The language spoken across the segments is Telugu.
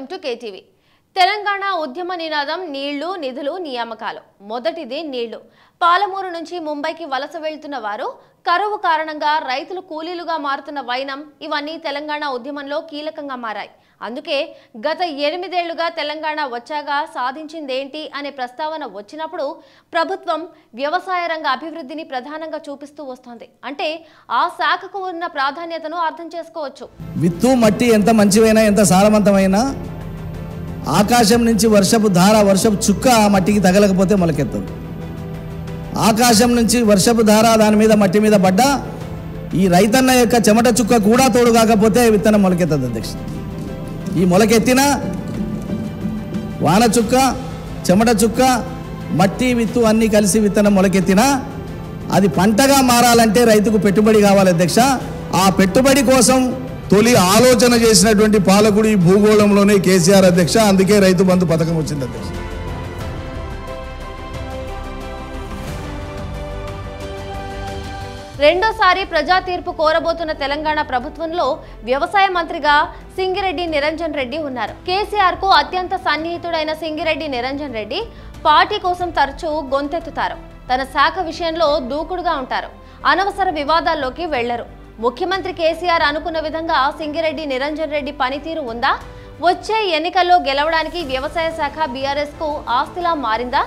వెల్కమ్ టు కేటీవీ తెలంగాణ ఉద్యమ నినాదం నీళ్లు నిధులు నియామకాలు మొదటిది నీళ్లు పాలమూరు నుంచి ముంబైకి వలస వెళ్తున్న వారు కరువు కారణంగా రైతులు కూలీలుగా మారుతున్న వైనం ఇవన్నీ తెలంగాణ ఉద్యమంలో కీలకంగా మారాయి అందుకే గత 8 ఏళ్లుగా తెలంగాణ వచ్చాక సాధించింది ఏంటి అనే ప్రస్తావన వచ్చినప్పుడు ప్రభుత్వం వ్యవసాయ రంగ అభివృద్ధిని ప్రధానంగా చూపిస్తూ వస్తుంది అంటే ఆ శాఖకు ఉన్న ప్రాధాన్యతను అర్థం చేసుకోవచ్చు విత్తు మట్టి ఎంత మంచివేనా ఎంత సారవంతమైనా ఆకాశం నుంచి వర్షపు ధార వర్షపు చుక్క ఆ మట్టికి తగలకపోతే మొలకెత్తదు ఆకాశం నుంచి వర్షపు ధార దాని మీద మట్టి మీద పడ్డా ఈ రైతన్న యొక్క చెమట చుక్క కూడా తోడు కాకపోతే విత్తనం మొలకెత్తదు అధ్యక్ష ఈ మొలకెత్తిన వాన చుక్క చెమట చుక్క మట్టి విత్తు అన్ని కలిసి విత్తనం మొలకెత్తినా అది పంటగా మారాలంటే రైతుకు పెట్టుబడి కావాలి అధ్యక్ష ఆ పెట్టుబడి కోసం తొలి ఆలోచన చేసినటువంటి పాలకుడు ఈ భూగోళంలోనే కేసీఆర్ అధ్యక్ష అందుకే రైతు బంధు పథకం వచ్చింది అధ్యక్ష రెండోసారి ప్రజా తీర్పు కోరబోతున్న తెలంగాణ ప్రభుత్వంలో వ్యవసాయ మంత్రిగా సింగిరెడ్డి నిరంజన్ రెడ్డి ఉన్నారు కేసీఆర్ కు అత్యంత సన్నిహితుడైన సింగిరెడ్డి నిరంజన్ రెడ్డి పార్టీ కోసం తరచూ గొంతెత్తుతారు తన శాఖ విషయంలో దూకుడుగా ఉంటారు అనవసర వివాదాల్లోకి వెళ్లరు ముఖ్యమంత్రి కేసీఆర్ అనుకున్న విధంగా సింగిరెడ్డి నిరంజన్ రెడ్డి పనితీరు ఉందా వచ్చే ఎన్నికల్లో గెలవడానికి వ్యవసాయ శాఖ బీఆర్ఎస్ కు ఆస్తిలా మారిందా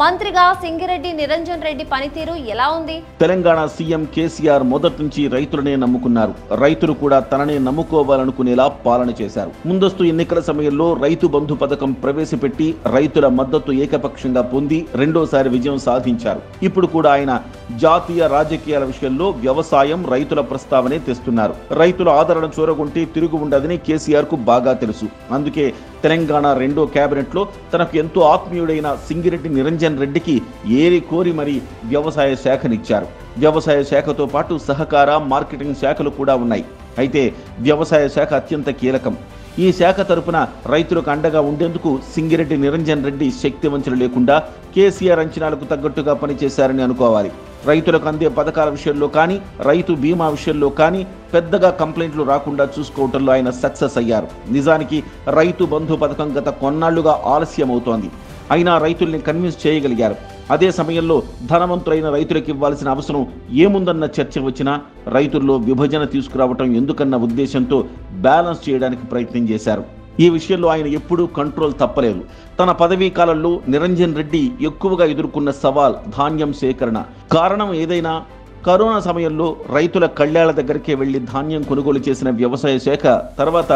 మంత్రిగా సింగిరెడ్డి నిరంజన్ రెడ్డి పనితీరు ఎలా ఉంది తెలంగాణ సీఎం కేసీఆర్ మొదటి నుంచి రైతులనే నమ్ముకున్నారు రైతులు కూడా తననే నమ్ముకోవాలనుకునేలా పాలన చేశారు ముందస్తు ఎన్నికల సమయంలో రైతు బంధు పథకం ప్రవేశపెట్టి రైతుల మద్దతు ఏకపక్షంగా పొంది రెండోసారి విజయం సాధించారు ఇప్పుడు కూడా ఆయన జాతీయ రాజకీయాల విషయంలో వ్యవసాయం రైతుల ప్రస్తావనే తెస్తున్నారు రైతుల ఆదరణ చూరగొంటే తిరుగు ఉండదని కేసీఆర్ కు బాగా తెలుసు అందుకే తెలంగాణ రెండో కేబినెట్ లో తనకు ఎంతో ఆత్మీయుడైన సింగిరెడ్డి నిరంజన్ రెడ్డికి ఏరి కోరి మరి వ్యవసాయ శాఖనిచ్చారు వ్యవసాయ శాఖతో పాటు సహకార మార్కెటింగ్ శాఖలు కూడా ఉన్నాయి అయితే వ్యవసాయ శాఖ అత్యంత కీలకం ఈ శాఖ తరపున రైతులకు అండగా ఉండేందుకు సింగిరెడ్డి నిరంజన్ రెడ్డి శక్తి వంచన లేకుండా కేసీఆర్ అంచనాలకు తగ్గట్టుగా పనిచేశారని అనుకోవాలి రైతులకు అందే పథకాల విషయంలో కానీ రైతు బీమా విషయంలో కానీ పెద్దగా కంప్లైంట్లు రాకుండా చూసుకోవటంలో ఆయన సక్సెస్ అయ్యారు నిజానికి రైతు బంధు పథకం గత కొన్నాళ్లుగా ఆలస్యమవుతోంది అయినా రైతుల్ని కన్విన్స్ చేయగలిగారు అదే సమయంలో ధనవంతులైన రైతులకు ఇవ్వాల్సిన అవసరం ఏముందన్న చర్చ వచ్చినా రైతుల్లో విభజన తీసుకురావటం ఎందుకన్న ఉద్దేశంతో బ్యాలెన్స్ చేయడానికి ప్రయత్నం చేశారు ఈ విషయంలో ఆయన ఎప్పుడూ కంట్రోల్ తప్పలేదు తన పదవీ కాలంలో నిరంజన్ రెడ్డి ఎక్కువగా ఎదుర్కొన్న సవాల్ ధాన్యం సేకరణ కారణం ఏదైనా కరోనా సమయంలో రైతుల కళ్యాణ దగ్గరికే వెళ్లి ధాన్యం కొనుగోలు చేసిన వ్యవసాయ శాఖ తర్వాత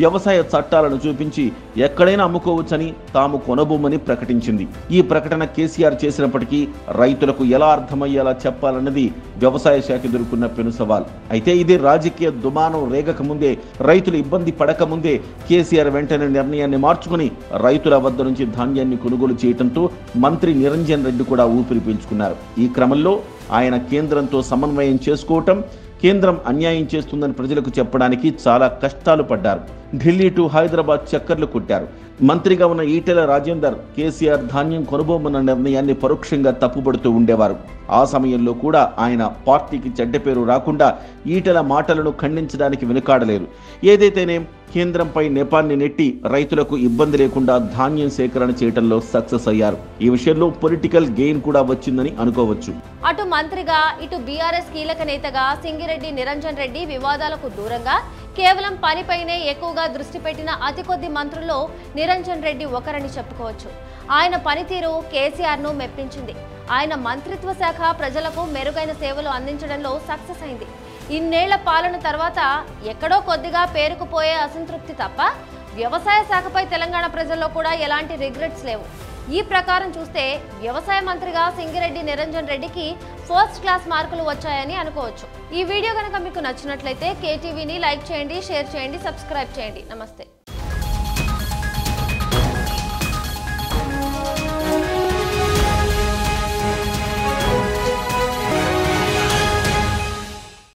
వ్యవసాయ చట్టాలను చూపించి ఎక్కడైనా అమ్ముకోవచ్చని తాము కొనబొమ్మని ప్రకటించింది ఈ ప్రకటన కేసీఆర్ చేసినప్పటికీ రైతులకు ఎలా అర్థమయ్యేలా చెప్పాలన్నది వ్యవసాయ శాఖ ఎదుర్కొన్న పెను సవాల్ అయితే ఇది రాజకీయ దుమానం రేగకముందే రైతులు ఇబ్బంది పడకముందే కేసీఆర్ వెంటనే నిర్ణయాన్ని మార్చుకుని రైతుల వద్ద నుంచి ధాన్యాన్ని కొనుగోలు చేయడంతో మంత్రి నిరంజన్ రెడ్డి కూడా ఊపిరి పీల్చుకున్నారు ఈ క్రమంలో ఆయన కేంద్రంతో సమన్వయం చేసుకోవటం కేంద్రం అన్యాయం చేస్తుందని ప్రజలకు చెప్పడానికి చాలా కష్టాలు పడ్డారు ఢిల్లీ టు హైదరాబాద్ చక్కర్లు కొట్టారు మంత్రిగా ఉన్న ఈటెల రాజేందర్ కేసీఆర్ ధాన్యం కొనుగోమన్న నిర్ణయాన్ని పరోక్షంగా తప్పుపడుతూ ఉండేవారు ఆ సమయంలో కూడా ఆయన పార్టీకి చెడ్డ పేరు రాకుండా ఈటెల మాటలను ఖండించడానికి వెనుకాడలేదు ఏదైతేనే కేంద్రంపై నేపాన్ని నెట్టి రైతులకు ఇబ్బంది లేకుండా ధాన్యం సేకరణ చేయడంలో సక్సెస్ అయ్యారు ఈ విషయంలో పొలిటికల్ గెయిన్ కూడా వచ్చిందని అనుకోవచ్చు అటు మంత్రిగా ఇటు బీఆర్ఎస్ కీలక నేతగా సింగిరెడ్డి నిరంజన్ రెడ్డి వివాదాలకు దూరంగా కేవలం పనిపైనే ఎక్కువగా దృష్టి పెట్టిన అతి కొద్ది మంత్రుల్లో నిరంజన్ రెడ్డి ఒకరని చెప్పుకోవచ్చు ఆయన పనితీరు కేసీఆర్ను మెప్పించింది ఆయన మంత్రిత్వ శాఖ ప్రజలకు మెరుగైన సేవలు అందించడంలో సక్సెస్ అయింది ఇన్నేళ్ల పాలన తర్వాత ఎక్కడో కొద్దిగా పేరుకుపోయే అసంతృప్తి తప్ప వ్యవసాయ శాఖపై తెలంగాణ ప్రజల్లో కూడా ఎలాంటి రిగ్రెట్స్ లేవు ఈ ప్రకారం చూస్తే వ్యవసాయ మంత్రిగా సింగిరెడ్డి నిరంజన్ రెడ్డికి ఫస్ట్ క్లాస్ మార్కులు వచ్చాయని అనుకోవచ్చు ఈ వీడియో కనుక మీకు నచ్చినట్లయితే కేటీవీని లైక్ చేయండి షేర్ చేయండి సబ్స్క్రైబ్ చేయండి నమస్తే